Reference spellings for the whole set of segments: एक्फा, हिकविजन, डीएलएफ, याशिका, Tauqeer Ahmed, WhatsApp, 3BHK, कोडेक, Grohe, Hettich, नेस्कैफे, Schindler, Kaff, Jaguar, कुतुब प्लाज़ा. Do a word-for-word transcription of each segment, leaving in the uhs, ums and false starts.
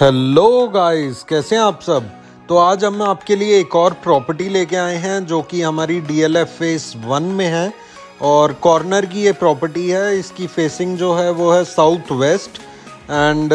Hello guys, कैसे हैं आप सब। तो आज हम आपके लिए एक और प्रॉपर्टी लेके आए हैं जो कि हमारी डीएलएफ फेस वन में है और कॉर्नर की ये प्रॉपर्टी है। इसकी फेसिंग जो है वो है साउथ वेस्ट एंड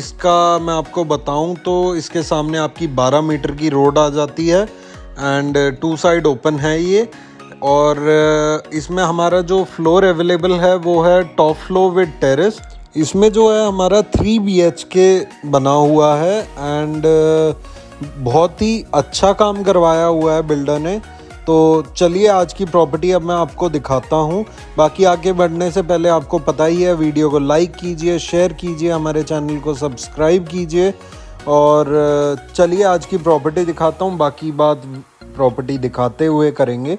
इसका मैं आपको बताऊं तो इसके सामने आपकी बारह मीटर की रोड आ जाती है एंड टू साइड ओपन है ये। और इसमें हमारा जो फ्लोर अवेलेबल है वो है टॉप फ्लोर विद टेरेस। इसमें जो है हमारा थ्री बी एच के बना हुआ है एंड बहुत ही अच्छा काम करवाया हुआ है बिल्डर ने। तो चलिए आज की प्रॉपर्टी अब मैं आपको दिखाता हूँ। बाकी आगे बढ़ने से पहले आपको पता ही है, वीडियो को लाइक कीजिए, शेयर कीजिए, हमारे चैनल को सब्सक्राइब कीजिए। और चलिए आज की प्रॉपर्टी दिखाता हूँ, बाकी बात प्रॉपर्टी दिखाते हुए करेंगे।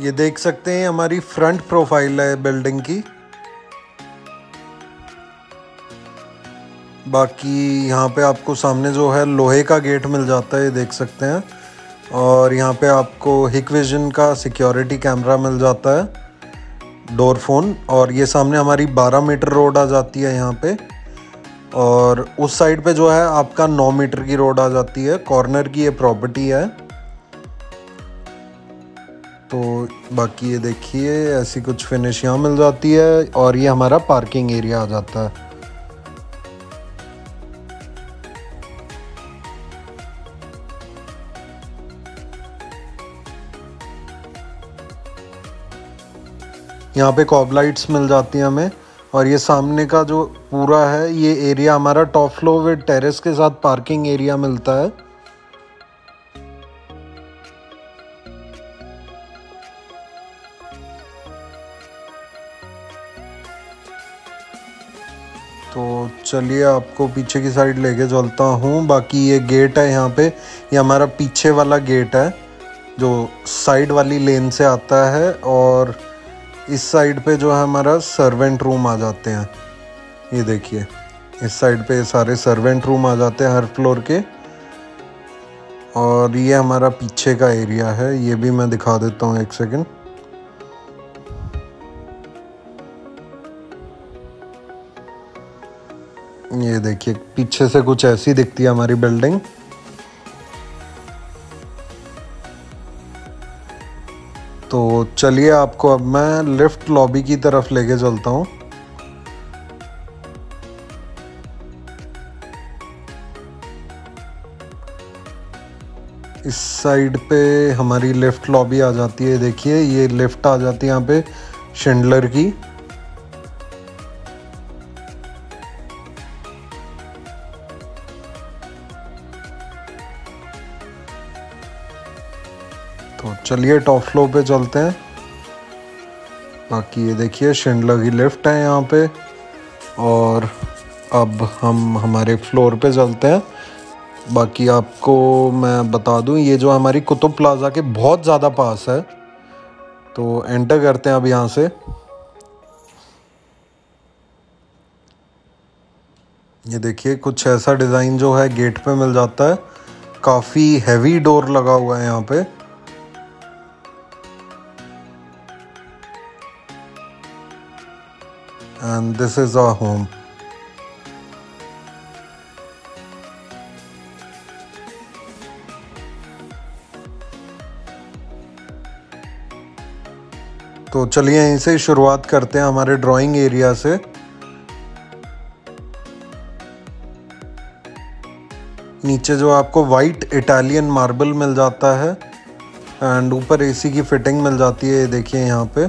ये देख सकते हैं हमारी फ्रंट प्रोफाइल है बिल्डिंग की। बाकी यहाँ पे आपको सामने जो है लोहे का गेट मिल जाता है, ये देख सकते हैं। और यहाँ पे आपको हिकविजन का सिक्योरिटी कैमरा मिल जाता है, डोर फोन। और ये सामने हमारी बारह मीटर रोड आ जाती है यहाँ पे। और उस साइड पे जो है आपका नौ मीटर की रोड आ जाती है। कॉर्नर की ये प्रॉपर्टी है। तो बाकी ये देखिए, ऐसी कुछ फिनिश यहाँ मिल जाती है। और ये हमारा पार्किंग एरिया आ जाता है। यहाँ पे कॉब लाइट्स मिल जाती हैं हमें। और ये सामने का जो पूरा है ये एरिया हमारा टॉप फ्लोर विद टेरेस के साथ पार्किंग एरिया मिलता है। तो चलिए आपको पीछे की साइड लेके चलता हूँ। बाकी ये गेट है यहाँ पे, ये हमारा पीछे वाला गेट है जो साइड वाली लेन से आता है। और इस साइड पे जो है हमारा सर्वेंट रूम आ जाते हैं, ये देखिए। इस साइड पे सारे सर्वेंट रूम आ जाते हैं हर फ्लोर के। और ये हमारा पीछे का एरिया है, ये भी मैं दिखा देता हूँ, एक सेकेंड। ये देखिए पीछे से कुछ ऐसी दिखती है हमारी बिल्डिंग। तो चलिए आपको अब मैं लिफ्ट लॉबी की तरफ लेके चलता हूँ। इस साइड पे हमारी लिफ्ट लॉबी आ जाती है, देखिए ये लिफ्ट आ जाती है यहाँ पे शिंडलर की। तो चलिए टॉप फ्लोर पे चलते हैं। बाकी ये देखिए शिंडलर की लिफ्ट है यहाँ पे। और अब हम हमारे फ्लोर पे चलते हैं। बाकी आपको मैं बता दूं ये जो हमारी कुतुब प्लाज़ा के बहुत ज़्यादा पास है, तो एंटर करते हैं अब यहाँ से। ये देखिए कुछ ऐसा डिज़ाइन जो है गेट पे मिल जाता है। काफ़ी हैवी डोर लगा हुआ है यहाँ पे। And this is a home. तो चलिए यहीं से शुरुआत करते हैं हमारे ड्राइंग एरिया से। नीचे जो आपको वाइट इटालियन मार्बल मिल जाता है एंड ऊपर एसी की फिटिंग मिल जाती है, ये देखिए यहाँ पे।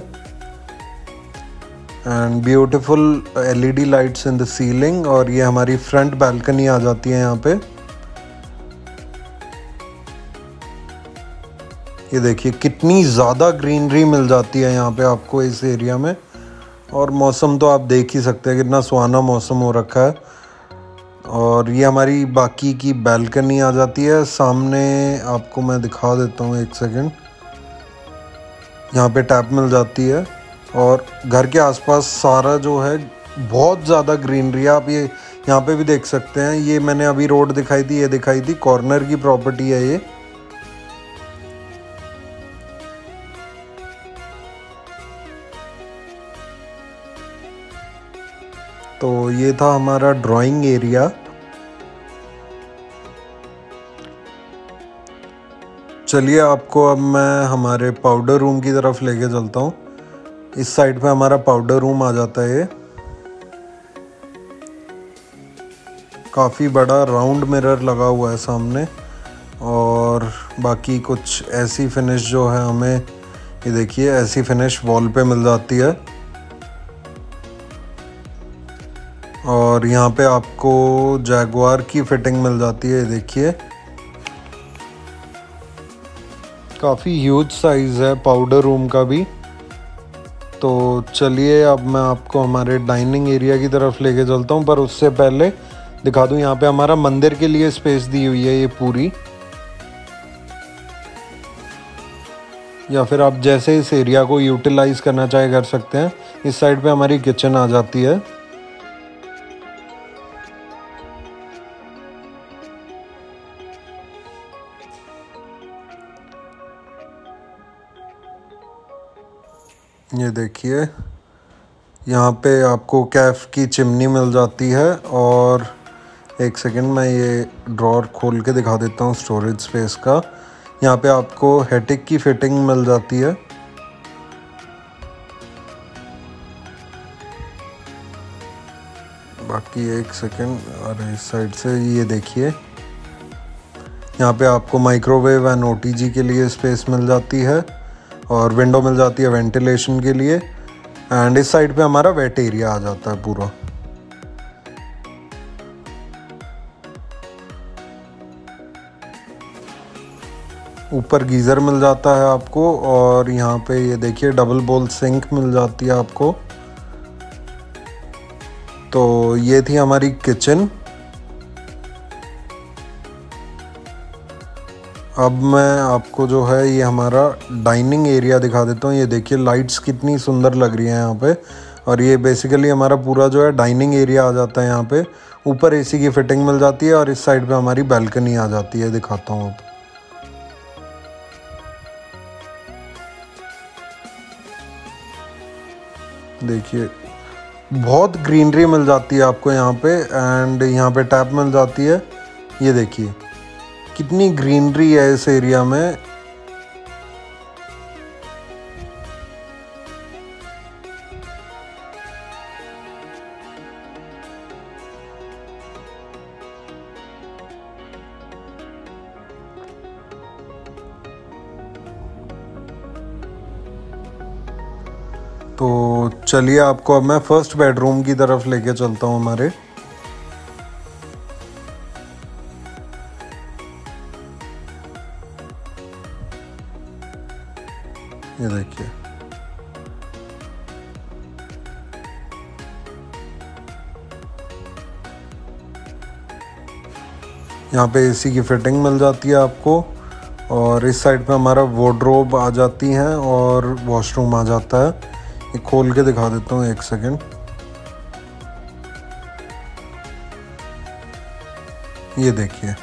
And beautiful LED lights in the ceiling. और ये हमारी फ्रंट बालकनी आ जाती है यहाँ पे। ये देखिए कितनी ज़्यादा ग्रीनरी मिल जाती है यहाँ पे आपको इस एरिया में। और मौसम तो आप देख ही सकते हैं कितना सुहाना मौसम हो रखा है। और ये हमारी बाकी की बालकनी आ जाती है। सामने आपको मैं दिखा देता हूँ एक सेकंड, यहाँ पे टैप मिल जाती है। और घर के आसपास सारा जो है बहुत ज़्यादा ग्रीनरी। आप ये यहाँ पे भी देख सकते हैं। ये मैंने अभी रोड दिखाई थी, ये दिखाई थी कॉर्नर की प्रॉपर्टी है ये। तो ये था हमारा ड्राइंग एरिया। चलिए आपको अब मैं हमारे पाउडर रूम की तरफ लेके चलता हूँ। इस साइड पे हमारा पाउडर रूम आ जाता है। काफ़ी बड़ा राउंड मिरर लगा हुआ है सामने। और बाकी कुछ ऐसी फिनिश जो है हमें, ये देखिए ऐसी फिनिश वॉल पे मिल जाती है। और यहाँ पे आपको जैगुआर की फिटिंग मिल जाती है, ये देखिए। काफ़ी ह्यूज साइज़ है पाउडर रूम का भी। तो चलिए अब मैं आपको हमारे डाइनिंग एरिया की तरफ लेके चलता हूँ, पर उससे पहले दिखा दूँ यहाँ पे हमारा मंदिर के लिए स्पेस दी हुई है ये पूरी। या फिर आप जैसे इस एरिया को यूटिलाइज़ करना चाहे कर सकते हैं। इस साइड पे हमारी किचन आ जाती है। ये देखिए यहाँ पे आपको कैफ़ की चिमनी मिल जाती है। और एक सेकंड मैं ये ड्रॉर खोल के दिखा देता हूँ स्टोरेज स्पेस का। यहाँ पे आपको हेटिक की फिटिंग मिल जाती है। बाकी एक सेकंड, अरे इस साइड से ये देखिए यहाँ पे आपको माइक्रोवेव एंड ओटीजी के लिए स्पेस मिल जाती है। और विंडो मिल जाती है वेंटिलेशन के लिए। एंड इस साइड पे हमारा वेट एरिया आ जाता है पूरा। ऊपर गीज़र मिल जाता है आपको। और यहाँ पे ये देखिए डबल बोल सिंक मिल जाती है आपको। तो ये थी हमारी किचन। अब मैं आपको जो है ये हमारा डाइनिंग एरिया दिखा देता हूँ। ये देखिए लाइट्स कितनी सुंदर लग रही हैं यहाँ पे। और ये बेसिकली हमारा पूरा जो है डाइनिंग एरिया आ जाता है यहाँ पे। ऊपर एसी की फिटिंग मिल जाती है। और इस साइड पे हमारी बालकनी आ जाती है, दिखाता हूँ आपको। देखिए बहुत ग्रीनरी मिल जाती है आपको यहाँ पे। एंड यहाँ पे टैप मिल जाती है, ये देखिए कितनी ग्रीनरी है इस एरिया में। तो चलिए आपको अब मैं फर्स्ट बेडरूम की तरफ लेके चलता हूँ हमारे। ये देखिए यहाँ पे एसी की फिटिंग मिल जाती है आपको। और इस साइड पे हमारा वार्डरोब आ जाती है और वॉशरूम आ जाता है। ये खोल के दिखा देता हूँ एक सेकेंड। ये देखिए,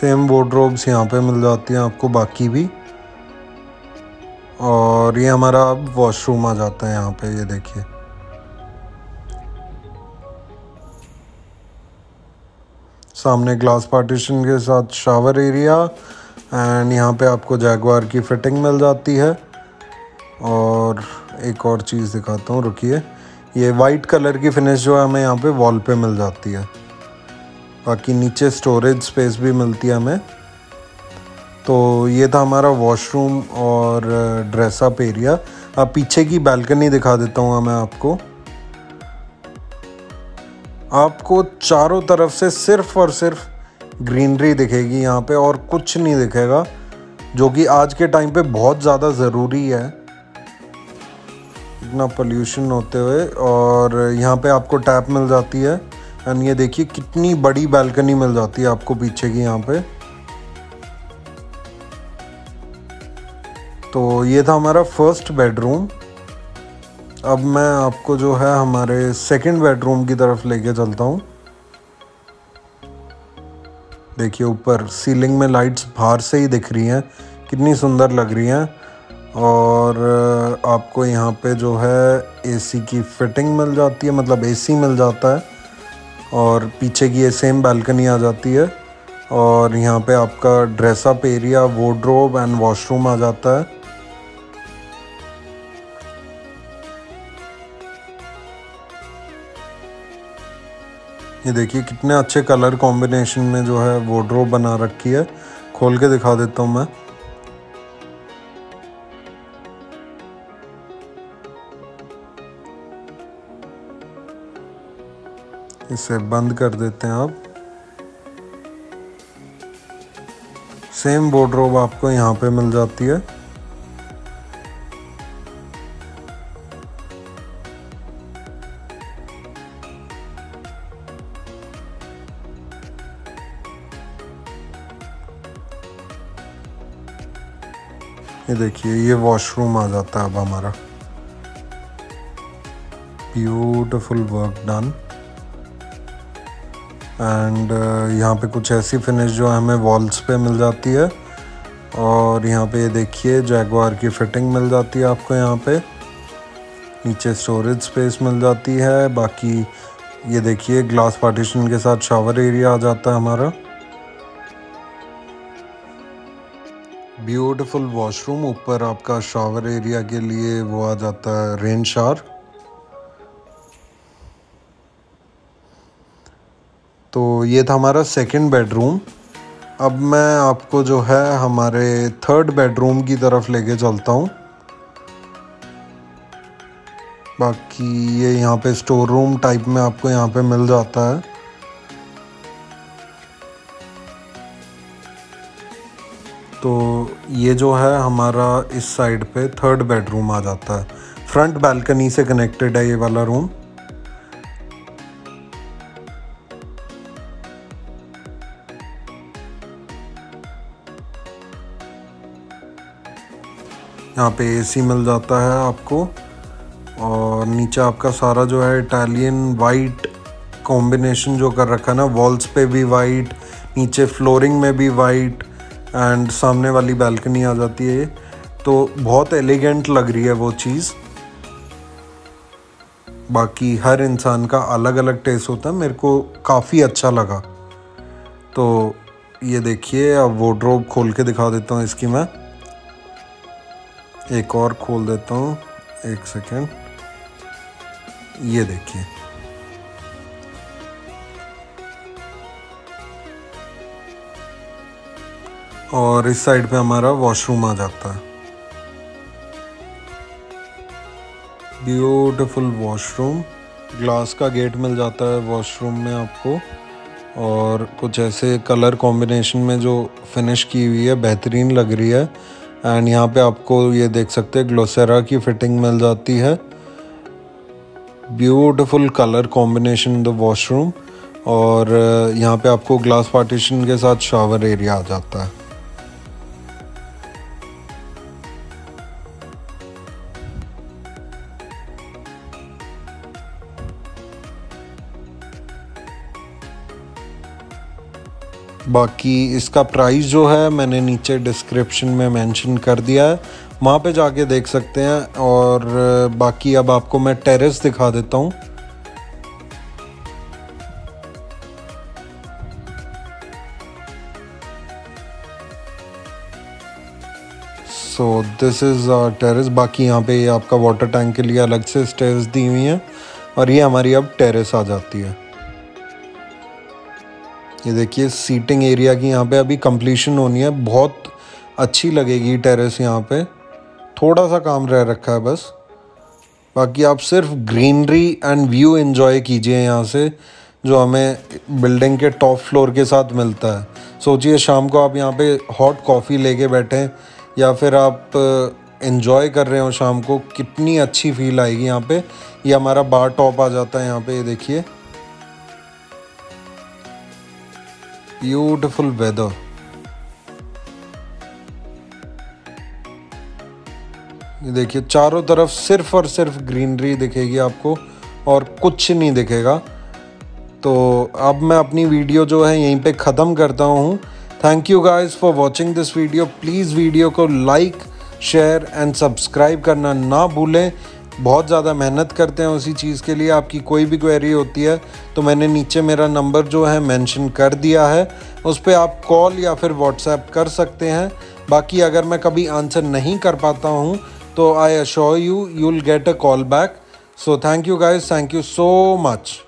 सेम वार्डरोब्स यहाँ पे मिल जाती हैं आपको बाकी भी। और ये हमारा अब वॉशरूम आ जाता है यहाँ पे, ये देखिए। सामने ग्लास पार्टीशन के साथ शावर एरिया, एंड यहाँ पे आपको जैगवार की फिटिंग मिल जाती है। और एक और चीज़ दिखाता हूँ, रुकिए। ये वाइट कलर की फिनिश जो है हमें यहाँ पे वॉल पे मिल जाती है। बाकी नीचे स्टोरेज स्पेस भी मिलती है हमें। तो ये था हमारा वॉशरूम और ड्रेसअप एरिया। अब पीछे की बालकनी दिखा देता हूँ मैं आपको। आपको चारों तरफ से सिर्फ और सिर्फ ग्रीनरी दिखेगी यहाँ पे, और कुछ नहीं दिखेगा, जो कि आज के टाइम पे बहुत ज़्यादा ज़रूरी है, इतना पोल्यूशन होते हुए। और यहाँ पे आपको टैप मिल जाती है, एंड ये देखिए कितनी बड़ी बालकनी मिल जाती है आपको पीछे की यहाँ पे। तो ये था हमारा फर्स्ट बेडरूम। अब मैं आपको जो है हमारे सेकंड बेडरूम की तरफ लेके चलता हूँ। देखिए ऊपर सीलिंग में लाइट्स बाहर से ही दिख रही हैं, कितनी सुंदर लग रही हैं। और आपको यहाँ पे जो है एसी की फिटिंग मिल जाती है, मतलब एसी मिल जाता है। और पीछे की ये सेम बालकनी आ जाती है, और यहाँ पे आपका dress up area, wardrobe and washroom आ जाता है। ये देखिए कितने अच्छे कलर कॉम्बिनेशन में जो है वार्डरोब बना रखी है। खोल के दिखा देता हूँ मैं। इसे बंद कर देते हैं आप। सेम वार्डरोब आपको यहाँ पे मिल जाती है। ये देखिए, ये वॉशरूम आ जाता है अब हमारा। Beautiful work done. एंड यहाँ पे कुछ ऐसी फिनिश जो है हमें वॉल्स पे मिल जाती है। और यहाँ पे ये देखिए जैगवार की फिटिंग मिल जाती है आपको यहाँ पे। नीचे स्टोरेज स्पेस मिल जाती है। बाकी ये देखिए ग्लास पार्टीशन के साथ शावर एरिया आ जाता है हमारा। ब्यूटीफुल वॉशरूम, ऊपर आपका शावर एरिया के लिए वो आ जाता है रेन शावर। तो ये था हमारा सेकंड बेडरूम। अब मैं आपको जो है हमारे थर्ड बेडरूम की तरफ लेके चलता हूँ। बाकी ये यहाँ पे स्टोर रूम टाइप में आपको यहाँ पे मिल जाता है। तो ये जो है हमारा इस साइड पे थर्ड बेडरूम आ जाता है। फ्रंट बालकनी से कनेक्टेड है ये वाला रूम। यहाँ पे एसी मिल जाता है आपको। और नीचे आपका सारा जो है इटालियन वाइट कॉम्बिनेशन जो कर रखा है ना, वॉल्स पे भी वाइट, नीचे फ्लोरिंग में भी वाइट, एंड सामने वाली बालकनी आ जाती है। तो बहुत एलिगेंट लग रही है वो चीज़। बाकी हर इंसान का अलग अलग टेस्ट होता है, मेरे को काफ़ी अच्छा लगा। तो ये देखिए, अब वार्डरोब खोल के दिखा देता हूँ इसकी मैं। एक और खोल देता हूँ एक सेकेंड। ये देखिए, और इस साइड पे हमारा वॉशरूम आ जाता है। ब्यूटीफुल वॉशरूम, ग्लास का गेट मिल जाता है वॉशरूम में आपको। और कुछ ऐसे कलर कॉम्बिनेशन में जो फिनिश की हुई है बेहतरीन लग रही है। एंड यहाँ पे आपको ये देख सकते हैं ग्लोसेरा की फिटिंग मिल जाती है। Beautiful colour combination the washroom, और यहाँ पे आपको ग्लास पार्टीशन के साथ शावर एरिया आ जाता है। बाकी इसका प्राइस जो है मैंने नीचे डिस्क्रिप्शन में मेंशन कर दिया है, वहाँ पे जाके देख सकते हैं। और बाकी अब आपको मैं टेरेस दिखा देता हूँ। So this is our terrace. बाकी यहाँ पे आपका वाटर टैंक के लिए अलग से स्टेयर्स दी हुई हैं, और ये हमारी अब टेरेस आ जाती है। ये देखिए सीटिंग एरिया की यहाँ पे अभी कंप्लीशन होनी है, बहुत अच्छी लगेगी टेरेस। यहाँ पे थोड़ा सा काम रह रखा है बस, बाकी आप सिर्फ ग्रीनरी एंड व्यू एंजॉय कीजिए यहाँ से, जो हमें बिल्डिंग के टॉप फ्लोर के साथ मिलता है। सोचिए शाम को आप यहाँ पे हॉट कॉफ़ी लेके बैठें, या फिर आप एंजॉय कर रहे हो शाम को, कितनी अच्छी फील आएगी यहाँ पे। ये हमारा बार टॉप आ जाता है यहाँ पे, ये देखिए ब्यूटीफुल वेदर। ये देखिए चारों तरफ सिर्फ और सिर्फ ग्रीनरी दिखेगी आपको, और कुछ नहीं दिखेगा। तो अब मैं अपनी वीडियो जो है यहीं पे ख़त्म करता हूँ। Thank you guys for watching this video. Please video को लाइक, शेयर एंड सब्सक्राइब करना ना भूलें। बहुत ज़्यादा मेहनत करते हैं उसी चीज़ के लिए। आपकी कोई भी क्वेरी होती है तो मैंने नीचे मेरा नंबर जो है मेंशन कर दिया है, उस पर आप कॉल या फिर व्हाट्सएप कर सकते हैं। बाकी अगर मैं कभी आंसर नहीं कर पाता हूँ तो I assure you you will get a call back. So thank you guys, thank you so much.